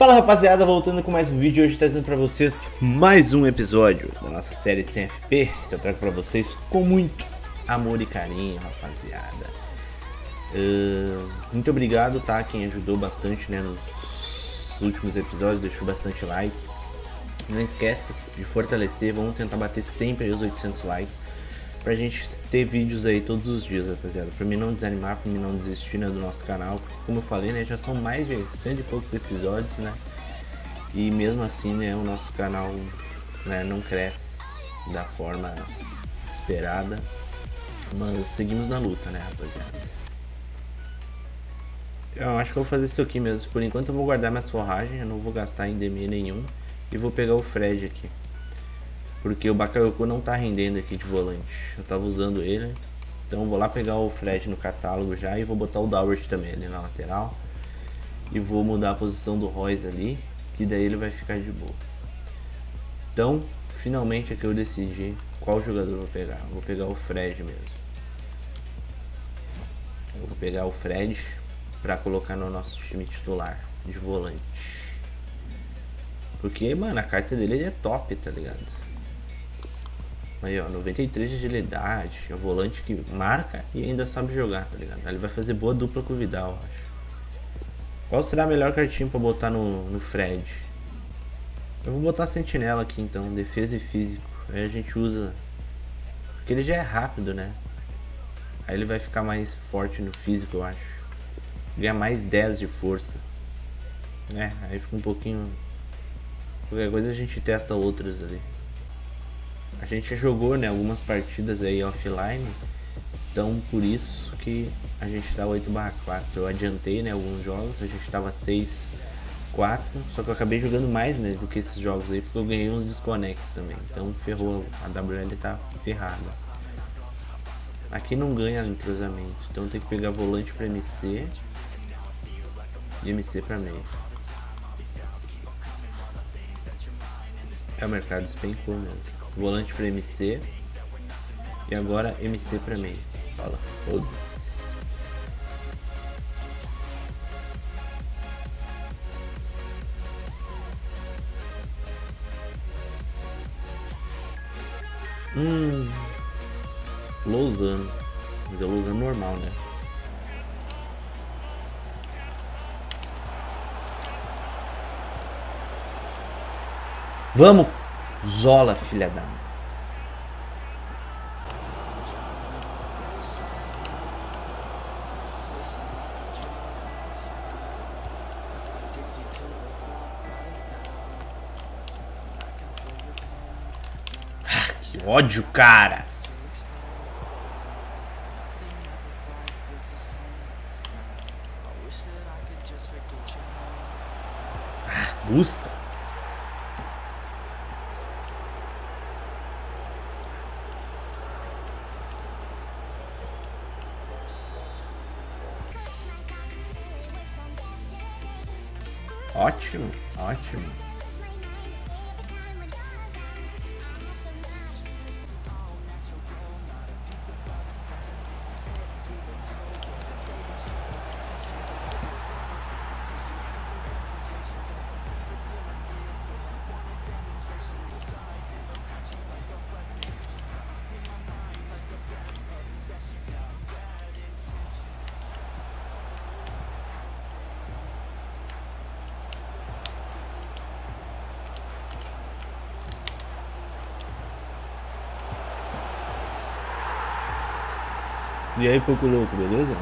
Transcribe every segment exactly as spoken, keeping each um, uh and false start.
Fala rapaziada, voltando com mais um vídeo, hoje trazendo pra vocês mais um episódio da nossa série sem F P, que eu trago pra vocês com muito amor e carinho, rapaziada. Uh, muito obrigado, tá, quem ajudou bastante, né, nos últimos episódios, deixou bastante like. Não esquece de fortalecer, vamos tentar bater sempre aí os oitocentos likes, pra gente ter vídeos aí todos os dias, rapaziada, pra mim não desanimar, pra mim não desistir, né, do nosso canal, porque como eu falei, né, já são mais de cento e poucos episódios, né, e mesmo assim, né, o nosso canal, né, não cresce da forma esperada, mas seguimos na luta, né, rapaziada. Eu acho que eu vou fazer isso aqui mesmo, por enquanto eu vou guardar minhas forragens, eu não vou gastar em D M E nenhum, e vou pegar o Fred aqui. Porque o Bacayoko não tá rendendo aqui de volante. Eu tava usando ele. Então vou lá pegar o Fred no catálogo já. E vou botar o Doward também ali na lateral. E vou mudar a posição do Royce ali. Que daí ele vai ficar de boa. Então, finalmente aqui eu decidi qual jogador eu vou pegar. Eu vou pegar o Fred mesmo. Eu vou pegar o Fred pra colocar no nosso time titular de volante. Porque, mano, a carta dele é top, tá ligado? Aí ó, noventa e três de agilidade, é um volante que marca e ainda sabe jogar, tá ligado? Ele vai fazer boa dupla com o Vidal, eu acho. Qual será a melhor cartinha pra botar no, no Fred? Eu vou botar a Sentinela aqui então, defesa e físico. Aí a gente usa... Porque ele já é rápido, né? Aí ele vai ficar mais forte no físico, eu acho. Ganha mais dez de força. Né? Aí fica um pouquinho... Qualquer coisa a gente testa outras ali. A gente jogou, né, algumas partidas aí offline, então por isso que a gente tá oito barra quatro. Eu adiantei, né, alguns jogos, a gente tava seis barra quatro, só que eu acabei jogando mais, né, do que esses jogos aí, porque eu ganhei uns desconects também, então ferrou, a W L tá ferrada. Aqui não ganha entrosamento, então tem que pegar volante pra M C e M C pra meio. É, o mercado despencou mesmo. Volante pra M C. E agora M C pra meio. Fala, foda-se. Hum. Lousano. Mas é Lousano normal, né? Vamos! Zola, filha da... Ah, que ódio, cara! Ah, busca! Ótimo, ótimo. E aí, pouco louco, beleza?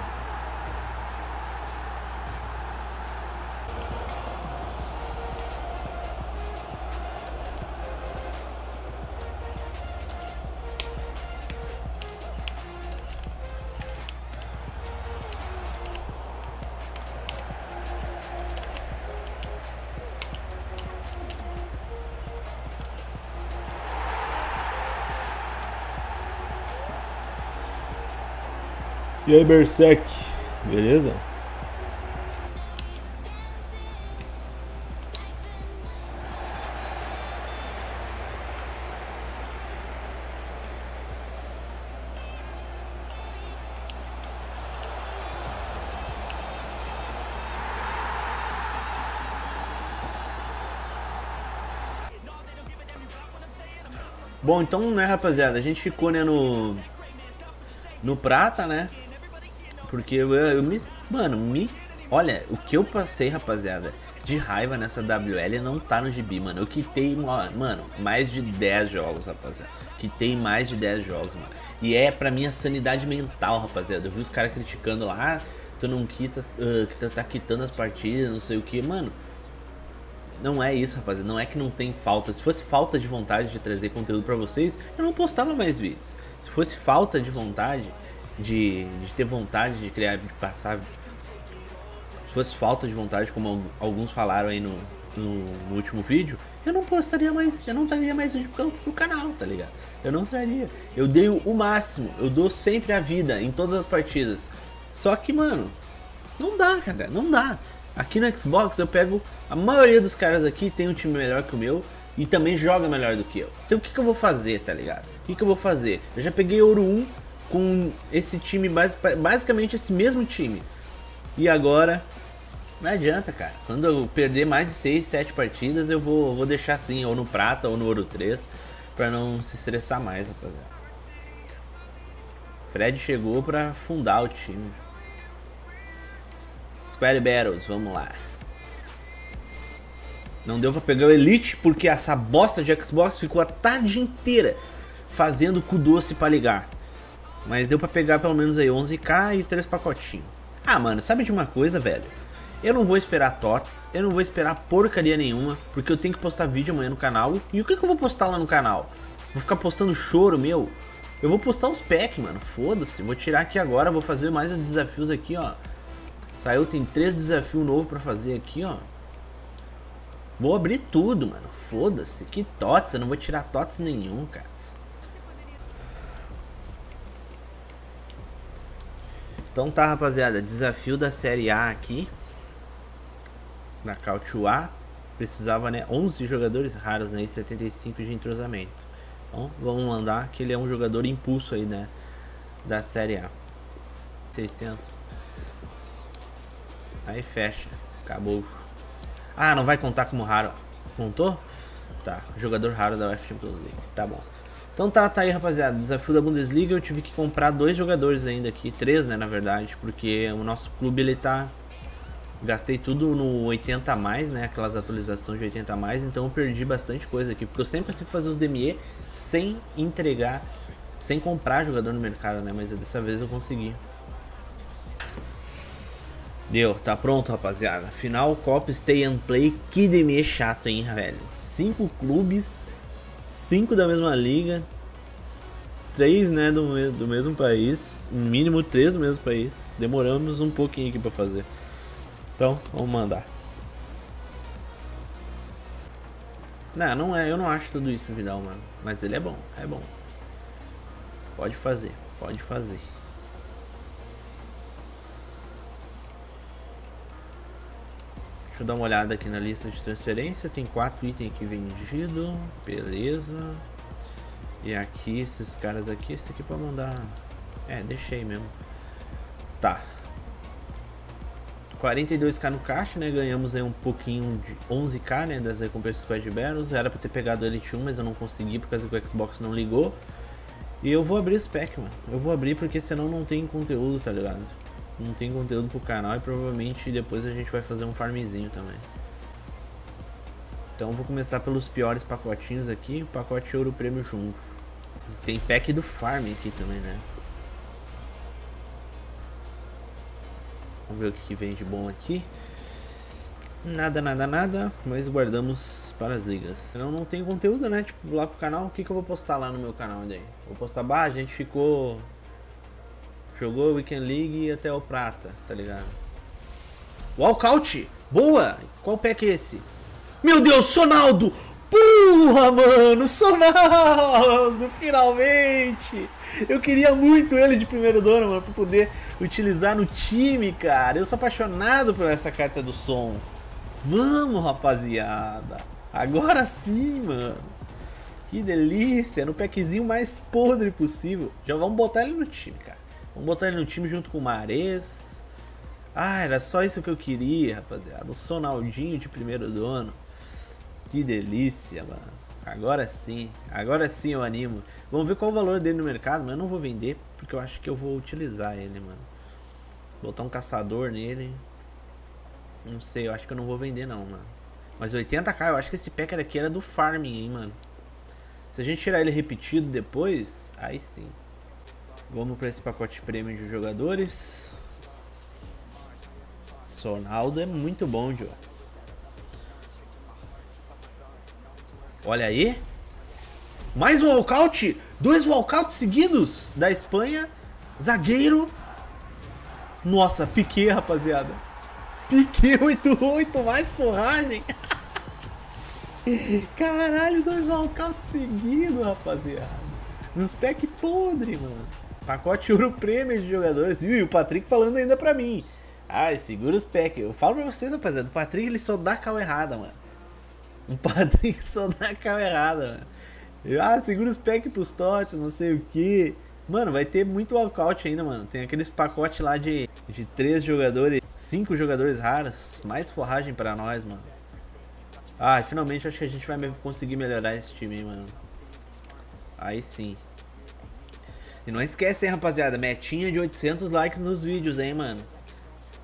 E aí, Berserk, beleza? Bom, então, né, rapaziada, a gente ficou, né, no... No prata, né? Porque eu, eu me... Mano, me... Olha, o que eu passei, rapaziada, de raiva nessa W L não tá no gibi, mano. Eu quitei, mano, mais de dez jogos, rapaziada. Quitei mais de dez jogos, mano. E é pra minha sanidade mental, rapaziada. Eu vi os caras criticando lá, ah, tu não quita, uh, que tu tá quitando as partidas, não sei o que, mano. Não é isso, rapaziada. Não é que não tem falta. Se fosse falta de vontade de trazer conteúdo pra vocês, eu não postava mais vídeos. Se fosse falta de vontade, de, de ter vontade de criar, de passar... Se fosse falta de vontade, como alguns falaram aí no, no, no último vídeo, eu não postaria mais, eu não traria mais vídeo pro, pro canal, tá ligado? Eu não traria. Eu dei o máximo, eu dou sempre a vida em todas as partidas. Só que, mano, não dá, cara, não dá. Aqui no Xbox eu pego, a maioria dos caras aqui tem um time melhor que o meu e também joga melhor do que eu. Então o que, que eu vou fazer, tá ligado? O que, que eu vou fazer? Eu já peguei ouro um com esse time, basicamente esse mesmo time. E agora... Não adianta, cara. Quando eu perder mais de seis, sete partidas, eu vou, vou deixar assim, ou no prata ou no ouro três, pra não se estressar mais, rapaziada. Fred chegou pra fundar o time. Square Battles, vamos lá. Não deu pra pegar o Elite, porque essa bosta de Xbox ficou a tarde inteira fazendo cu doce pra ligar. Mas deu pra pegar pelo menos aí onze K e três pacotinhos. Ah, mano, sabe de uma coisa, velho? Eu não vou esperar tots, eu não vou esperar porcaria nenhuma, porque eu tenho que postar vídeo amanhã no canal. E o que, que eu vou postar lá no canal? Vou ficar postando choro, meu? Eu vou postar os packs, mano, foda-se. Vou tirar aqui agora, vou fazer mais os desafios aqui, ó. Saiu, tem três desafios novos pra fazer aqui, ó. Vou abrir tudo, mano, foda-se. Que tots, eu não vou tirar tots nenhum, cara. Então tá, rapaziada, desafio da Série A aqui. Na Cautio A, precisava, né, onze jogadores raros, né, e setenta e cinco de entrosamento. Então vamos mandar, que ele é um jogador impulso aí, né, da Série A. seiscentos. Aí fecha, acabou. Ah, não vai contar como raro. Contou? Tá, jogador raro da UEFA Champions League, tá bom. Então tá, tá aí, rapaziada, desafio da Bundesliga. Eu tive que comprar dois jogadores ainda aqui, três, né, na verdade, porque o nosso clube, ele tá... Gastei tudo no oitenta a mais, né? Aquelas atualizações de oitenta a mais. Então eu perdi bastante coisa aqui. Porque eu sempre consigo fazer os D M E sem entregar, sem comprar jogador no mercado, né? Mas dessa vez eu consegui. Deu, tá pronto, rapaziada. Final, Copa, Stay and Play. Que D M E chato, hein, velho? Cinco clubes, cinco da mesma liga, três, né, do, do mesmo país. No mínimo três do mesmo país. Demoramos um pouquinho aqui pra fazer. Então, vamos mandar. Não, não é, eu não acho tudo isso, Vidal, mano. Mas ele é bom, é bom. Pode fazer, pode fazer. Deixa eu dar uma olhada aqui na lista de transferência. Tem quatro itens aqui vendido. Beleza. E aqui, esses caras aqui, esse aqui pra mandar... É, deixei mesmo. Tá. quarenta e dois K no caixa, né? Ganhamos aí um pouquinho de onze K, né? Das recompensas do Squad Battles. Era pra ter pegado o Elite um, mas eu não consegui por causa que o Xbox não ligou. E eu vou abrir esse pack, mano. Eu vou abrir porque senão não tem conteúdo, tá ligado? Não tem conteúdo pro canal e provavelmente depois a gente vai fazer um farmzinho também. Então vou começar pelos piores pacotinhos aqui. Pacote Ouro Prêmio Jumbo. Tem pack do Farm aqui também, né? Vamos ver o que vem de bom aqui. Nada, nada, nada. Mas guardamos para as ligas. Senão não tem conteúdo, né? Tipo, lá pro canal. O que, que eu vou postar lá no meu canal daí? Vou postar, bah, a gente ficou... Jogou Weekend League até o prata, tá ligado? Walkout! Boa! Qual pack é esse? Meu Deus, Sonaldo! Porra, mano! Sonaldo! Finalmente! Eu queria muito ele de primeiro dono, mano, pra poder utilizar no time, cara. Eu sou apaixonado por essa carta do som. Vamos, rapaziada. Agora sim, mano. Que delícia. No packzinho mais podre possível. Já vamos botar ele no time, cara. Vamos botar ele no time junto com o Mares. Ah, era só isso que eu queria, rapaziada. O Sonaldinho de primeiro dono. Que delícia, mano. Agora sim, agora sim eu animo. Vamos ver qual o valor dele no mercado, mas eu não vou vender, porque eu acho que eu vou utilizar ele, mano. Botar um caçador nele. Não sei, eu acho que eu não vou vender não, mano. Mas oitenta k, eu acho que esse pack aqui era do farming, hein, mano. Se a gente tirar ele repetido depois, aí sim. Vamos pra esse pacote premium de jogadores. Sonaldo é muito bom, João. Olha aí. Mais um walkout. Dois walkouts seguidos da Espanha. Zagueiro. Nossa, Piquê, rapaziada. Piquê oito oito, mais forragem. Caralho, dois walkouts seguidos, rapaziada. Nos pack podre, mano. Pacote ouro prêmio de jogadores. Viu? E o Patrick falando ainda pra mim. Ai, segura os pack. Eu falo pra vocês, rapaziada. O Patrick, ele só dá cal errada, mano. O Patrick só dá cal errada, mano. Ah, segura os pack pros tots, não sei o que. Mano, vai ter muito walkout ainda, mano. Tem aqueles pacotes lá de, de três jogadores, cinco jogadores raros. Mais forragem pra nós, mano. Ah, finalmente acho que a gente vai conseguir melhorar esse time, hein, mano. Aí sim. E não esquece, hein, rapaziada. Metinha de oitocentos likes nos vídeos, hein, mano.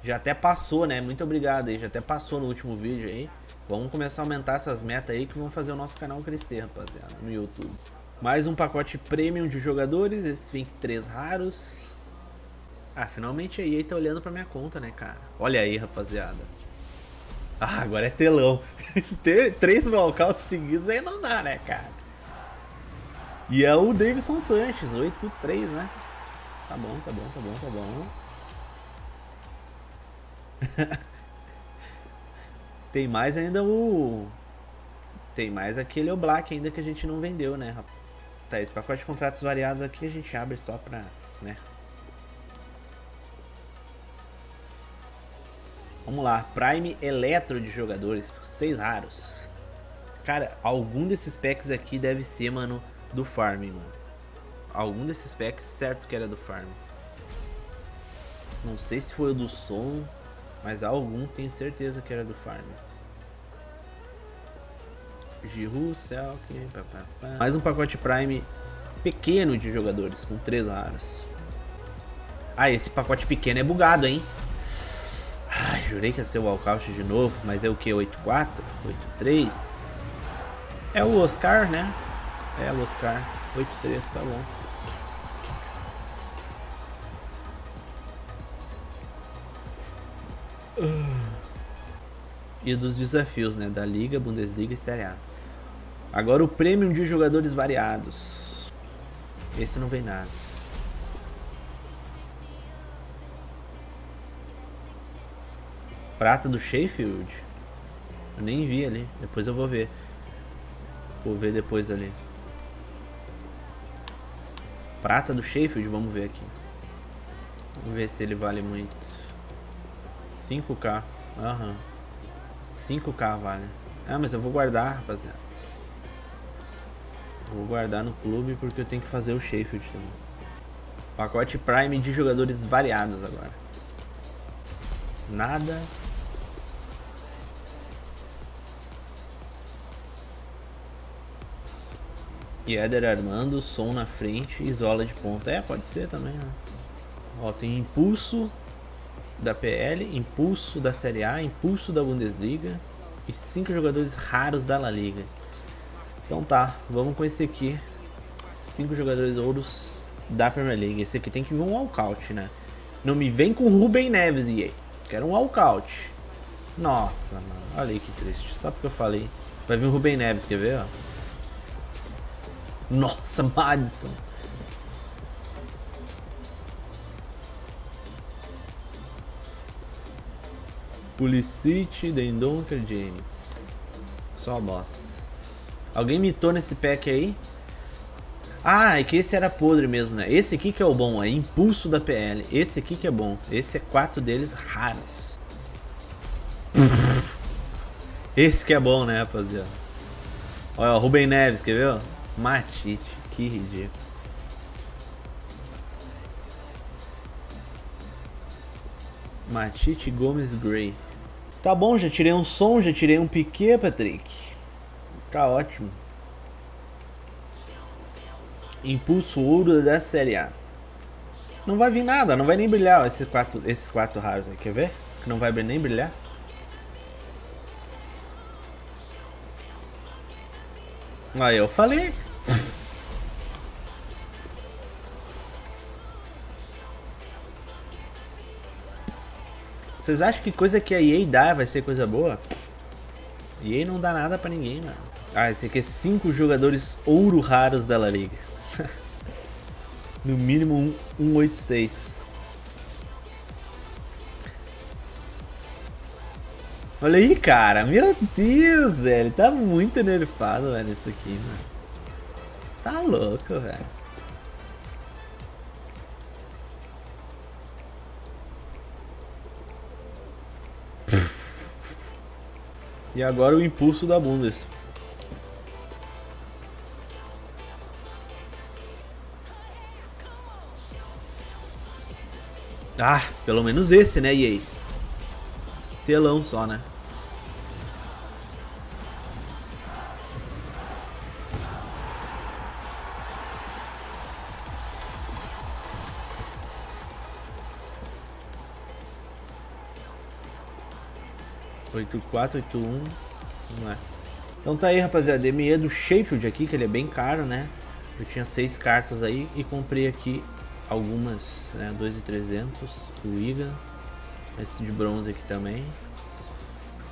Já até passou, né? Muito obrigado aí. Já até passou no último vídeo aí. Vamos começar a aumentar essas metas aí que vão fazer o nosso canal crescer, rapaziada, no YouTube. Mais um pacote premium de jogadores. Esses vinte e três raros. Ah, finalmente a E A tá olhando pra minha conta, né, cara? Olha aí, rapaziada. Ah, agora é telão. Ter três walkouts seguidos aí não dá, né, cara? E é o Davison Sanchez, oito três, né? Tá bom, tá bom, tá bom, tá bom. Tem mais ainda o... Tem mais aquele Oblak ainda que a gente não vendeu, né, rapaz? Tá, esse pacote de contratos variados aqui a gente abre só pra... né? Vamos lá, Prime Eletro de jogadores, seis raros. Cara, algum desses packs aqui deve ser, mano, do farm, mano. Algum desses packs, certo que era do farm. Não sei se foi o do som, mas algum tenho certeza que era do farm. Giroud, Selke, papapá. Mais um pacote Prime pequeno de jogadores, com três raros. Ah, esse pacote pequeno é bugado, hein? Ai, jurei que ia ser o walkout de novo, mas é o que? oito quatro? oito três? É o Oscar, né? É o Oscar. oito três, tá bom. E dos desafios, né? Da Liga, Bundesliga e Série A. Agora o prêmio de jogadores variados. Esse não vem nada. Prata do Sheffield? Eu nem vi ali. Depois eu vou ver. Vou ver depois ali. Prata do Sheffield? Vamos ver aqui. Vamos ver se ele vale muito. cinco k. Aham. Uhum. cinco k vale. Ah, mas eu vou guardar, rapaziada. Vou guardar no clube porque eu tenho que fazer o Sheffield também. Pacote Prime de jogadores variados agora. Nada. E Éder Armando, som na frente, Isola de ponta. É, pode ser também, né? Ó, tem impulso da P L, impulso da Série A, impulso da Bundesliga e cinco jogadores raros da La Liga. Então tá, vamos com esse aqui. cinco jogadores ouros da Premier League. Esse aqui tem que vir um walkout, né? Não me vem com o Rúben Neves, E A. Quero um walkout. Nossa, mano. Olha aí que triste. Só porque eu falei. Vai vir o Rúben Neves, quer ver, ó? Nossa, Madison. Pulisic, Dendonker, James. Só bosta. Alguém mitou nesse pack aí? Ah, é que esse era podre mesmo, né? Esse aqui que é o bom, é impulso da P L. Esse aqui que é bom. Esse é quatro deles raros. Esse que é bom, né, rapaziada? Olha, o Rúben Neves, quer ver, ó? Matite, que ridículo. Matite, Gomes, Gray. Tá bom, já tirei um som, já tirei um Piquê, Patrick. Tá ótimo. Impulso ouro da Série A. Não vai vir nada, não vai nem brilhar, ó, esses quatro, esses quatro raros aí, quer ver? Que não vai nem brilhar. Aí eu falei. Vocês acham que coisa que a E A dá vai ser coisa boa? E A não dá nada pra ninguém, mano. Ah, esse aqui é cinco jogadores ouro raros da La Liga. No mínimo um oito seis. Olha aí, cara. Meu Deus, velho. Tá muito nerfado, velho, isso aqui, mano. Tá louco, velho. E agora o impulso da Bundes. Ah, pelo menos esse, né? E aí? Telão só, né? oito quatro oito um, não é. Então tá aí, rapaziada, D M E do Sheffield aqui, que ele é bem caro, né? Eu tinha seis cartas aí e comprei aqui algumas, né? dois mil e trezentos, o Iga, esse de bronze aqui também.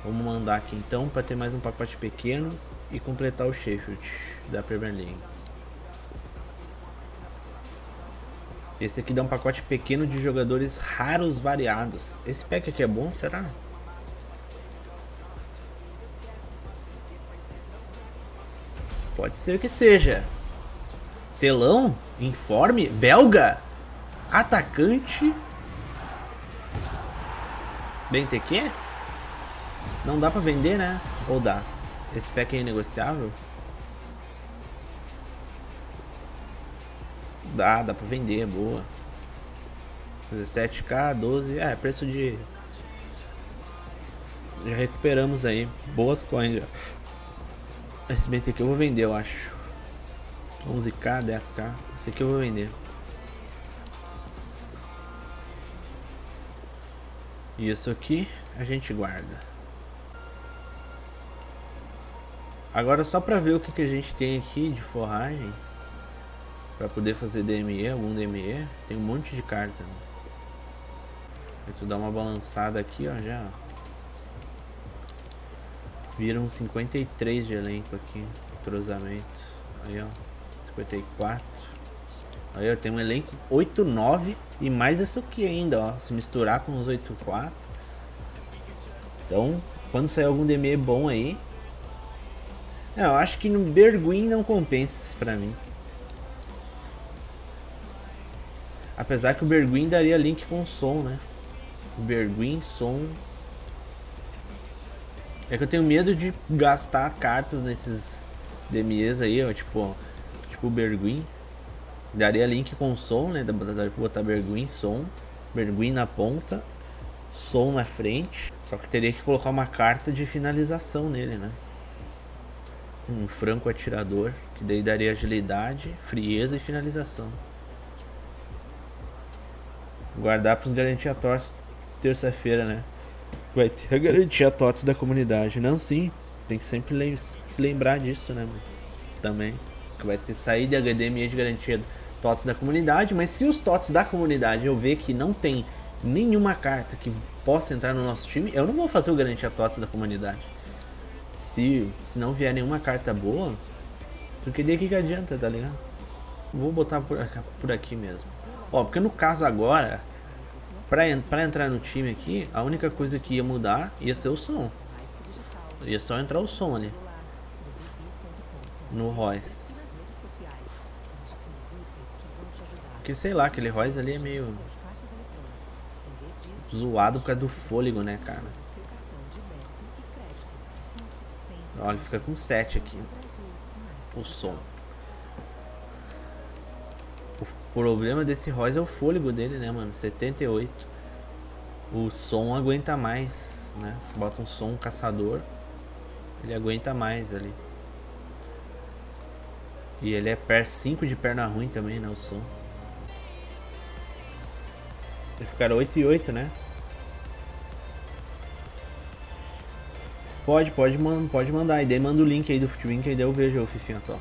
Vamos mandar aqui então para ter mais um pacote pequeno e completar o Sheffield da Premier League. Esse aqui dá um pacote pequeno de jogadores raros variados. Esse pack aqui é bom, será? Pode ser que seja. Telão, informe, belga, atacante, Bentequinha? Não dá pra vender, né? Ou dá? Esse pack é inegociável? Dá, dá pra vender, é boa. dezessete K, doze, é, preço de... Já recuperamos aí, boas coins já. Esse bem aqui eu vou vender, eu acho. onze K, dez K. Esse aqui eu vou vender. E isso aqui a gente guarda. Agora só pra ver o que, que a gente tem aqui de forragem. Pra poder fazer D M E, algum D M E. Tem um monte de carta. Deixa eu dar uma balançada aqui, ó, já. Viram cinquenta e três de elenco aqui, cruzamento, aí ó, cinquenta e quatro, aí ó, tem um elenco oito nove e mais isso aqui ainda, ó, se misturar com os oito quatro, então, quando sair algum D M E bom aí, não, eu acho que no Bergwijn não compensa pra mim, apesar que o Bergwijn daria link com som, né, o Bergwijn, som... É que eu tenho medo de gastar cartas nesses D M Es aí, ó, tipo o tipo Bergwijn. Daria link com som, né? Daria pra botar Bergwijn, som. Bergwijn na ponta, som na frente. Só que teria que colocar uma carta de finalização nele, né? Um franco atirador, que daí daria agilidade, frieza e finalização. Guardar pros garantia torce terça-feira, né? Vai ter a garantia TOTS da comunidade. Não, sim. Tem que sempre lem se lembrar disso, né, mano? Também. Que vai ter saída da D M E de garantia TOTS da comunidade. Mas se os TOTS da comunidade eu ver que não tem nenhuma carta que possa entrar no nosso time, eu não vou fazer o garantia TOTS da comunidade. Se, se não vier nenhuma carta boa, porque daí que adianta, tá ligado? Vou botar por, por aqui mesmo. Ó, porque no caso agora... Pra, pra entrar no time aqui, a única coisa que ia mudar ia ser o som. Ia só entrar o som ali. No Royce. Porque sei lá, aquele Royce ali é meio... Zoado por causa do fôlego, né, cara? Olha, fica com sete aqui. O som. O problema desse Royce é o fôlego dele, né, mano? setenta e oito. O som aguenta mais, né? Bota um som, um caçador. Ele aguenta mais ali. E ele é cinco de perna ruim também, né? O som. Eles ficaram oito e oito, né? Pode, pode, mano, pode mandar. E daí manda o link aí do Futebink, aí daí eu vejo o Fifinha top.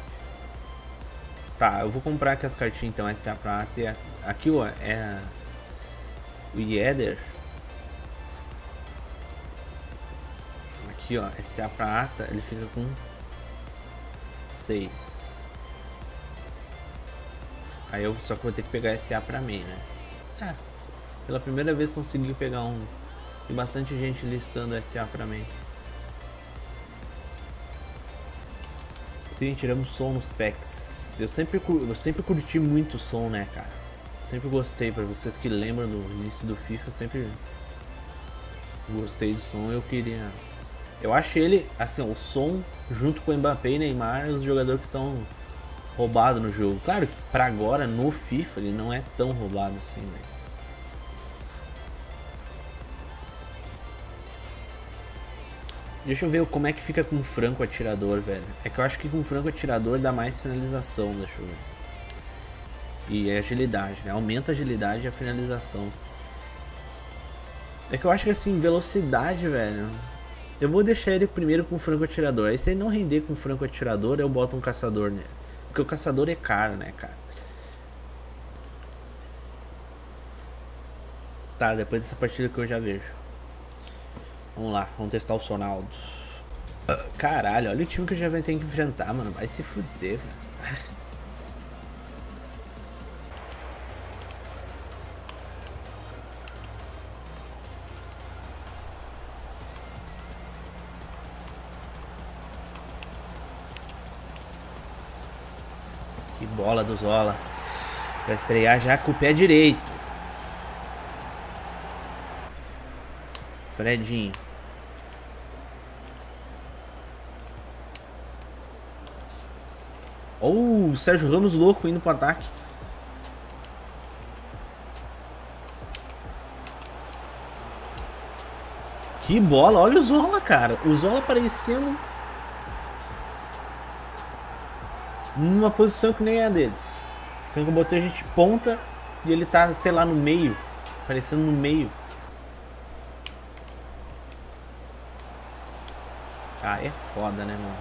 Tá, eu vou comprar aqui as cartinhas então, essa é a prata. E aqui, ó, é o Yether. Aqui, ó, essa é a prata, ele fica com seis. Aí eu só que vou ter que pegar esse A pra mim, né? Ah, pela primeira vez consegui pegar um. Tem bastante gente listando S A pra mim. Sim, tiramos som nos packs. Eu sempre, eu sempre curti muito o som, né, cara? Sempre gostei, pra vocês que lembram do início do FIFA, sempre gostei do som. Eu queria... Eu acho ele, assim, ó, o som junto com o Mbappé e Neymar, os jogadores que são roubado no jogo. Claro que pra agora no FIFA ele não é tão roubado assim, mas deixa eu ver como é que fica com o franco atirador, velho. É que eu acho que com o franco atirador dá mais finalização, deixa eu ver. E é agilidade, né? Aumenta a agilidade e a finalização. É que eu acho que assim, velocidade, velho, eu vou deixar ele primeiro com o franco atirador. Aí se ele não render com o franco atirador, eu boto um caçador nele. Porque o caçador é caro, né, cara? Tá, depois dessa partida que eu já vejo. Vamos lá, vamos testar o Sonaldo. Caralho, olha o time que eu já vou ter que enfrentar, mano. Vai se fuder, velho. Bola do Zola. Vai estrear já com o pé direito. Fredinho. Oh, o Sérgio Ramos louco indo pro ataque. Que bola. Olha o Zola, cara. O Zola aparecendo... numa posição que nem é a dele. Sendo que eu botei a gente ponta e ele tá, sei lá, no meio. Aparecendo no meio. Ah, é foda, né, mano?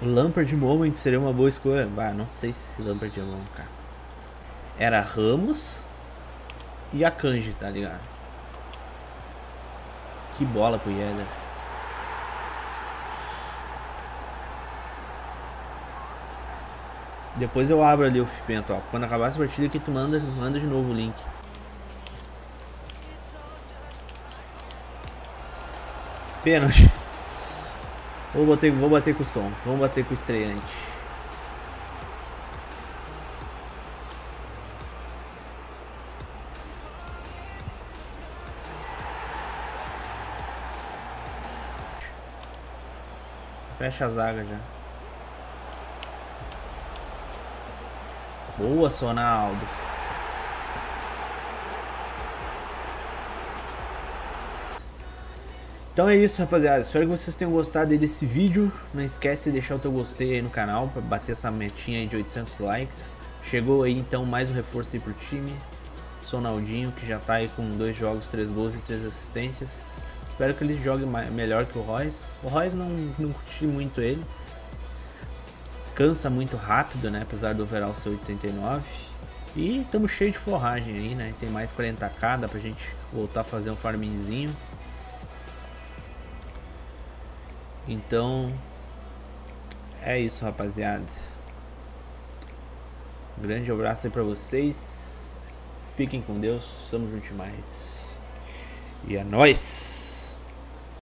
O Lampard de Moment seria uma boa escolha. Ah, não sei se esse Lampard é bom, cara. Era Ramos e a Kanji, tá ligado? Que bola pro Yether. Depois eu abro ali o Fipento, ó. Quando acabar essa partida aqui, tu manda, manda de novo o link. Pênalti. Vou bater, vou bater com o som. Vamos bater com o estreante. Fecha a zaga já. Boa, Sonaldo. Então é isso, rapaziada. Espero que vocês tenham gostado desse vídeo. Não esquece de deixar o teu gostei aí no canal para bater essa metinha aí de oitocentos likes. Chegou aí então mais um reforço aí pro time. Sonaldinho, que já tá aí com dois jogos, três gols e três assistências. Espero que ele jogue melhor que o Royce. O Royce não, não curti muito ele. Cansa muito rápido, né? Apesar do overall ser oitenta e nove. E estamos cheios de forragem aí, né? Tem mais quarenta k, dá pra gente voltar a fazer um farmzinho. Então, é isso, rapaziada. Um grande abraço aí pra vocês. Fiquem com Deus. Tamo junto mais. E é nóis!